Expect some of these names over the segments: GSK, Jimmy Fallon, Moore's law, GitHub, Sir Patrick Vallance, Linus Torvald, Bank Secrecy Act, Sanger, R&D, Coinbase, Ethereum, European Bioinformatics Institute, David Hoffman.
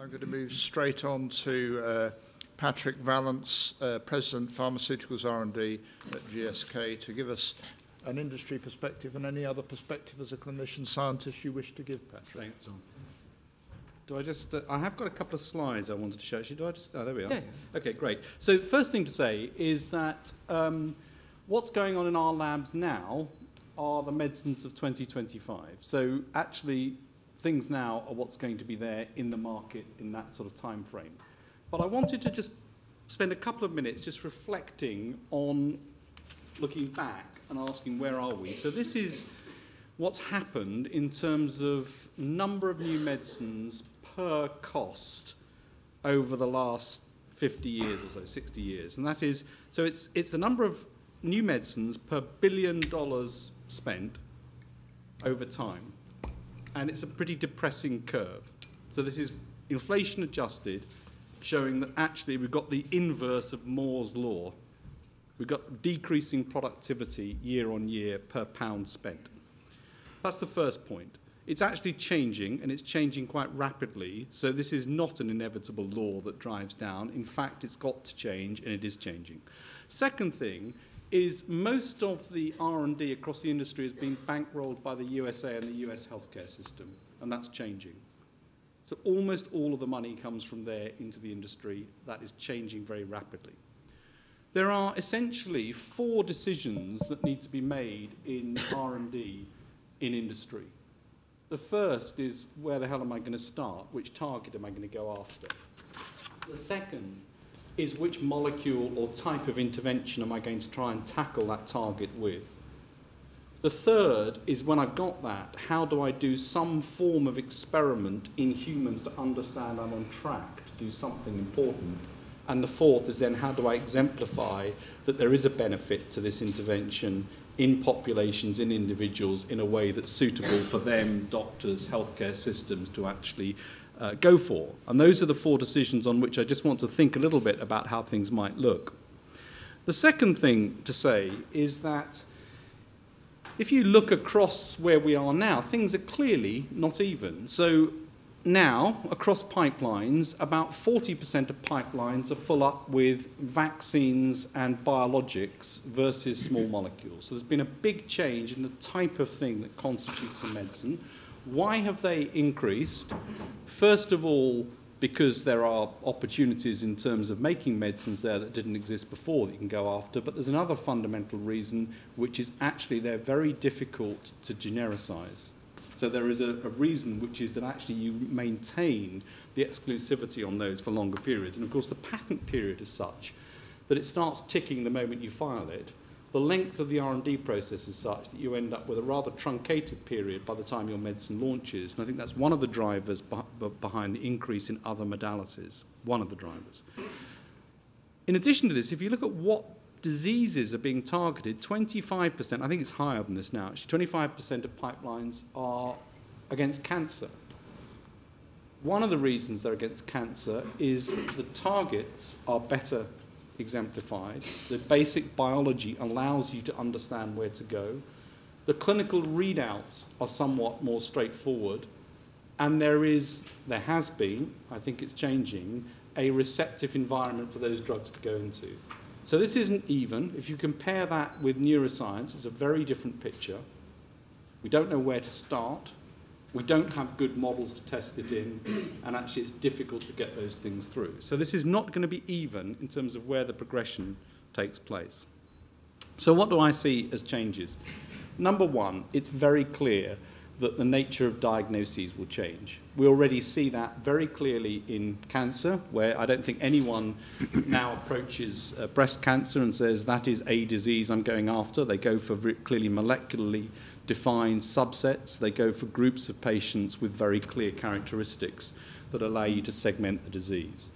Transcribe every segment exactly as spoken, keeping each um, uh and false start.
I'm going to move straight on to uh, Patrick Vallance, uh, President, Pharmaceuticals R and D at G S K, to give us an industry perspective and any other perspective as a clinician scientist you wish to give, Patrick. Thanks, John. Do I just, uh, I have got a couple of slides I wanted to show you. Do I just, oh, there we are. Yeah. Okay, great. So first thing to say is that um, what's going on in our labs now are the medicines of twenty twenty-five. So actually, things now are what's going to be there in the market in that sort of time frame. But I wanted to just spend a couple of minutes just reflecting on looking back and asking where are we. So this is what's happened in terms of number of new medicines per cost over the last fifty years or so, sixty years. And that is, so it's, it's the number of new medicines per billion dollars spent over time. And it's a pretty depressing curve. So this is inflation adjusted, showing that actually we've got the inverse of Moore's law. We've got decreasing productivity year on year per pound spent. That's the first point. It's actually changing, and it's changing quite rapidly. So this is not an inevitable law that drives down. In fact, it's got to change, and it is changing. Second thing is most of the R and D across the industry is being bankrolled by the U S A and the U S healthcare system, and that's changing. So almost all of the money comes from there into the industry. That is changing very rapidly. There are essentially four decisions that need to be made in R and D in industry. The first is, where the hell am I going to start? Which target am I going to go after? The second is which molecule or type of intervention am I going to try and tackle that target with? The third is, when I've got that, how do I do some form of experiment in humans to understand I'm on track to do something important? And the fourth is then, how do I exemplify that there is a benefit to this intervention in populations, in individuals, in a way that's suitable for them, doctors, healthcare systems to actually Uh, go for. And those are the four decisions on which I just want to think a little bit about how things might look. The second thing to say is that if you look across where we are now, things are clearly not even. So now, across pipelines, about forty percent of pipelines are full up with vaccines and biologics versus small molecules. So there's been a big change in the type of thing that constitutes a medicine. Why have they increased? First of all, because there are opportunities in terms of making medicines there that didn't exist before that you can go after, but there's another fundamental reason, which is actually they're very difficult to genericise. So there is a, a reason, which is that actually you maintain the exclusivity on those for longer periods. And of course the patent period is such that it starts ticking the moment you file it. The length of the R and D process is such that you end up with a rather truncated period by the time your medicine launches. And I think that's one of the drivers behind the increase in other modalities, one of the drivers. In addition to this, if you look at what diseases are being targeted, twenty-five percent, I think it's higher than this now, actually, twenty-five percent of pipelines are against cancer. One of the reasons they're against cancer is the targets are better exemplified. The basic biology allows you to understand where to go. The clinical readouts are somewhat more straightforward. And there is, there has been, I think it's changing, a receptive environment for those drugs to go into. So this isn't even. If you compare that with neuroscience, it's a very different picture. We don't know where to start. We don't have good models to test it in, and actually it's difficult to get those things through. So this is not going to be even in terms of where the progression takes place. So what do I see as changes? Number one, it's very clear that the nature of diagnoses will change. We already see that very clearly in cancer, where I don't think anyone now approaches uh, breast cancer and says, that is a disease I'm going after. They go for clearly molecularly defined subsets. They go for groups of patients with very clear characteristics that allow you to segment the disease.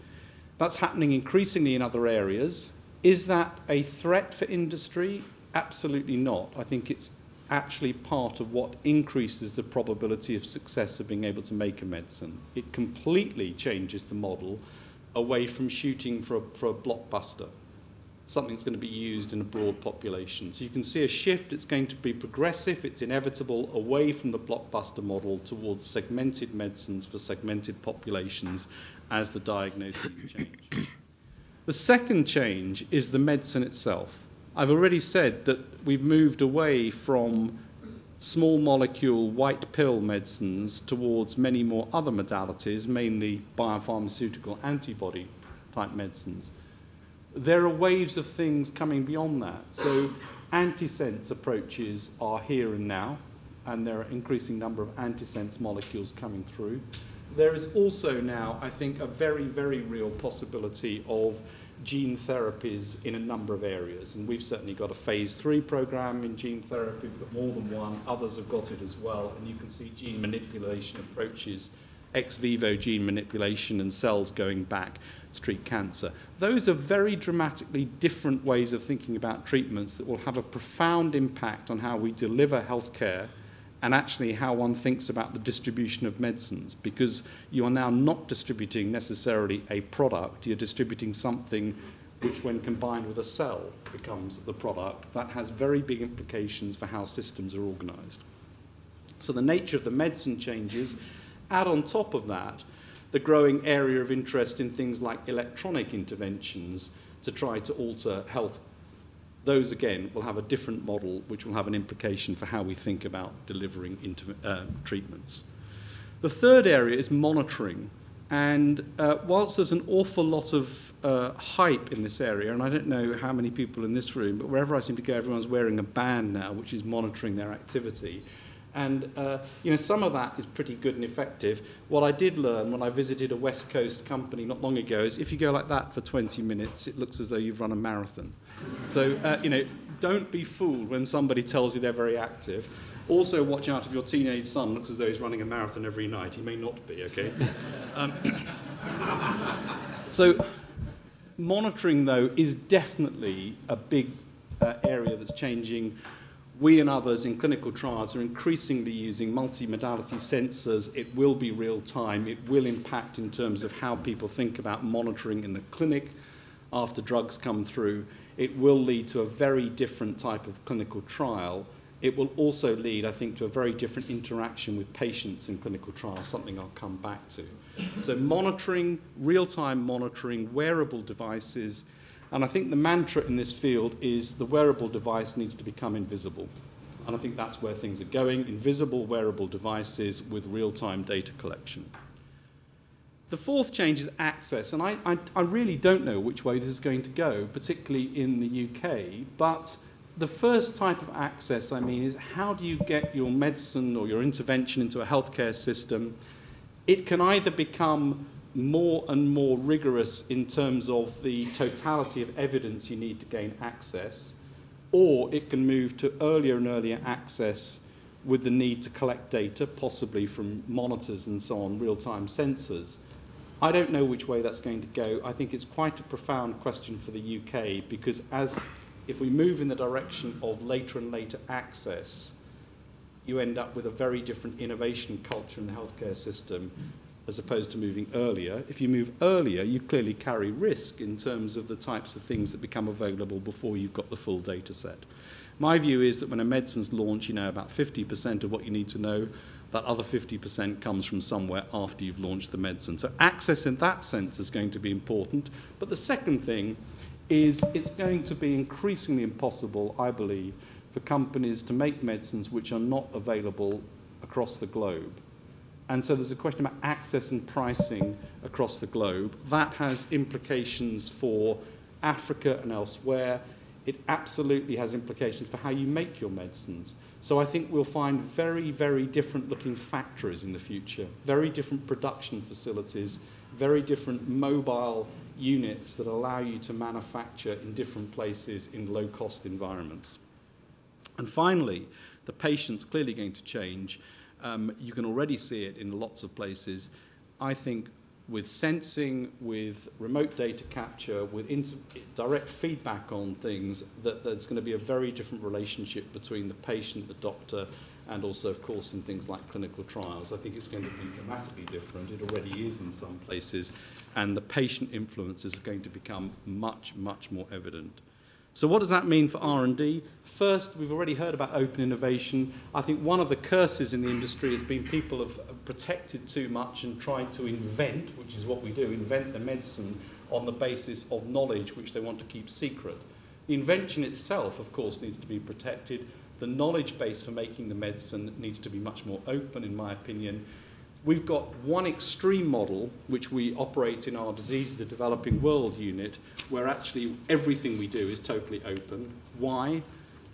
That's happening increasingly in other areas. Is that a threat for industry? Absolutely not. I think it's actually part of what increases the probability of success of being able to make a medicine. It completely changes the model away from shooting for a, for a blockbuster. something that's going to be used in a broad population. So you can see a shift. It's going to be progressive. It's inevitable, away from the blockbuster model towards segmented medicines for segmented populations as the diagnoses change. The second change is the medicine itself. I've already said that we've moved away from small molecule white pill medicines towards many more other modalities, mainly biopharmaceutical antibody type medicines. There are waves of things coming beyond that. So antisense approaches are here and now, and there are an increasing number of antisense molecules coming through. There is also now, I think, a very, very real possibility of gene therapies in a number of areas. And we've certainly got a phase three program in gene therapy. We've got more than one. Others have got it as well. And you can see gene manipulation approaches, ex vivo gene manipulation, and cells going back to treat cancer. Those are very dramatically different ways of thinking about treatments that will have a profound impact on how we deliver healthcare and actually how one thinks about the distribution of medicines, because you are now not distributing necessarily a product. You're distributing something which, when combined with a cell, becomes the product. That has very big implications for how systems are organized. So the nature of the medicine changes. Add on top of that the growing area of interest in things like electronic interventions to try to alter health. Those, again, will have a different model, which will have an implication for how we think about delivering uh, treatments. The third area is monitoring. And uh, whilst there's an awful lot of uh, hype in this area, and I don't know how many people in this room, but wherever I seem to go, everyone's wearing a band now, which is monitoring their activity. And uh, you know, some of that is pretty good and effective. What I did learn when I visited a West Coast company not long ago is if you go like that for twenty minutes, it looks as though you've run a marathon. So uh, you know, don't be fooled when somebody tells you they're very active. Also, watch out if your teenage son looks as though he's running a marathon every night. He may not be, okay? um, so monitoring, though, is definitely a big uh, area that's changing. We and others in clinical trials are increasingly using multimodality sensors. It will be real time. It will impact in terms of how people think about monitoring in the clinic after drugs come through. It will lead to a very different type of clinical trial. It will also lead, I think, to a very different interaction with patients in clinical trials, something I'll come back to. So monitoring, real-time monitoring, wearable devices. And I think the mantra in this field is the wearable device needs to become invisible. And I think that's where things are going, invisible wearable devices with real-time data collection. The fourth change is access. And I, I, I really don't know which way this is going to go, particularly in the U K. But the first type of access, I mean, is how do you get your medicine or your intervention into a healthcare system? It can either become more and more rigorous in terms of the totality of evidence you need to gain access, or it can move to earlier and earlier access with the need to collect data, possibly from monitors and so on, real-time sensors. I don't know which way that's going to go. I think it's quite a profound question for the U K, because as if we move in the direction of later and later access, you end up with a very different innovation culture in the healthcare system, as opposed to moving earlier. If you move earlier, you clearly carry risk in terms of the types of things that become available before you've got the full data set. My view is that when a medicine's launched, you know about fifty percent of what you need to know. That other fifty percent comes from somewhere after you've launched the medicine. So access in that sense is going to be important. But the second thing is it's going to be increasingly impossible, I believe, for companies to make medicines which are not available across the globe. And so there's a question about access and pricing across the globe. That has implications for Africa and elsewhere. It absolutely has implications for how you make your medicines. So I think we'll find very, very different looking factories in the future, very different production facilities, very different mobile units that allow you to manufacture in different places in low-cost environments. And finally, the patient's clearly going to change. Um, you can already see it in lots of places. I think with sensing, with remote data capture, with direct feedback on things, that there's going to be a very different relationship between the patient, the doctor, and also, of course, in things like clinical trials. I think it's going to be dramatically different. It already is in some places. And the patient influence is going to become much, much more evident. So what does that mean for R and D? First, we've already heard about open innovation. I think one of the curses in the industry has been people have protected too much and tried to invent, which is what we do, invent the medicine on the basis of knowledge which they want to keep secret. The invention itself, of course, needs to be protected. The knowledge base for making the medicine needs to be much more open, in my opinion. We've got one extreme model, which we operate in our Disease of the Developing World unit, where actually everything we do is totally open. Why?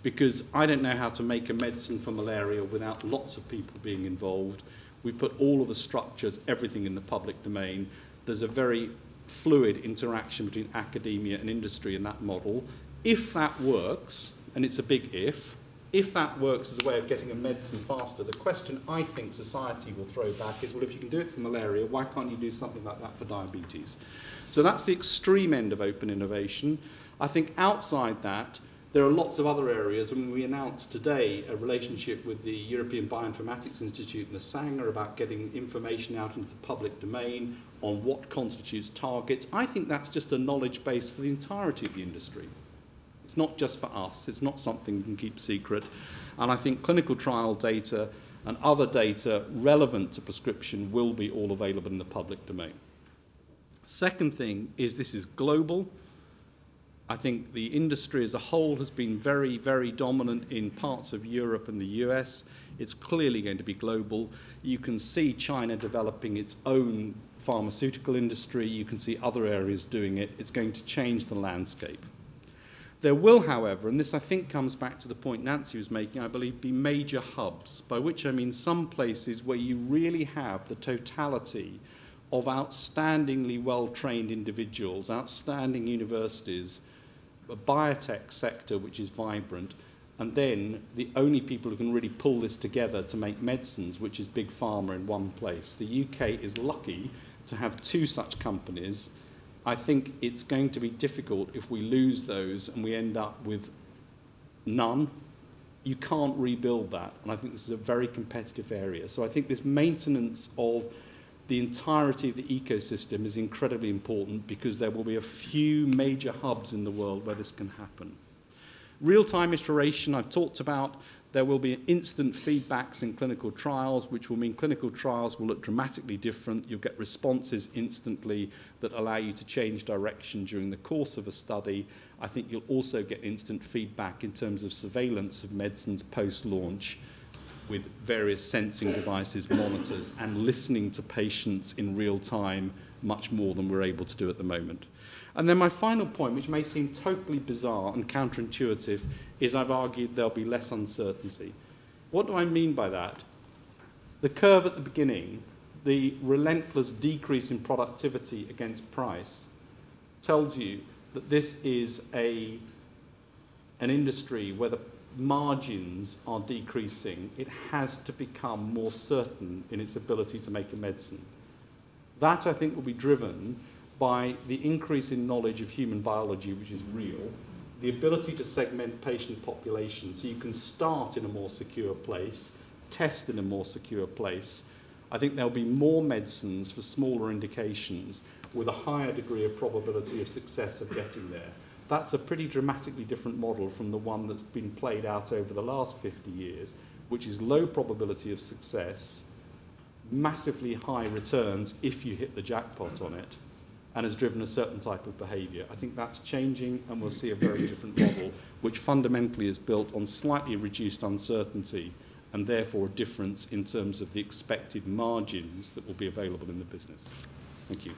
Because I don't know how to make a medicine for malaria without lots of people being involved. We put all of the structures, everything in the public domain. There's a very fluid interaction between academia and industry in that model. If that works, and it's a big if, if that works as a way of getting a medicine faster, the question I think society will throw back is, well, if you can do it for malaria, why can't you do something like that for diabetes? So that's the extreme end of open innovation. I think outside that, there are lots of other areas. I mean, we announced today a relationship with the European Bioinformatics Institute and the Sanger about getting information out into the public domain on what constitutes targets. I think that's just a knowledge base for the entirety of the industry. It's not just for us. It's not something we can keep secret. And I think clinical trial data and other data relevant to prescription will be all available in the public domain. Second thing is this is global. I think the industry as a whole has been very, very dominant in parts of Europe and the U S. It's clearly going to be global. You can see China developing its own pharmaceutical industry. You can see other areas doing it. It's going to change the landscape. There will, however, and this I think comes back to the point Nancy was making, I believe, be major hubs, by which I mean some places where you really have the totality of outstandingly well-trained individuals, outstanding universities, a biotech sector which is vibrant, and then the only people who can really pull this together to make medicines, which is big pharma in one place. The U K is lucky to have two such companies. I think it's going to be difficult if we lose those and we end up with none. You can't rebuild that, and I think this is a very competitive area. So I think this maintenance of the entirety of the ecosystem is incredibly important, because there will be a few major hubs in the world where this can happen. Real-time iteration I've talked about. There will be instant feedbacks in clinical trials, which will mean clinical trials will look dramatically different. You'll get responses instantly that allow you to change direction during the course of a study. I think you'll also get instant feedback in terms of surveillance of medicines post-launch with various sensing devices, monitors, and listening to patients in real time much more than we're able to do at the moment. And then my final point, which may seem totally bizarre and counterintuitive, is I've argued there'll be less uncertainty. What do I mean by that? The curve at the beginning, the relentless decrease in productivity against price, tells you that this is a, an industry where the margins are decreasing. It has to become more certain in its ability to make a medicine. That, I think, will be driven by the increase in knowledge of human biology, which is real, the ability to segment patient populations so you can start in a more secure place, test in a more secure place. I think there'll be more medicines for smaller indications with a higher degree of probability of success of getting there. That's a pretty dramatically different model from the one that's been played out over the last fifty years, which is low probability of success, massively high returns if you hit the jackpot on it, and has driven a certain type of behaviour. I think that's changing, and we'll see a very different model, which fundamentally is built on slightly reduced uncertainty and therefore a difference in terms of the expected margins that will be available in the business. Thank you.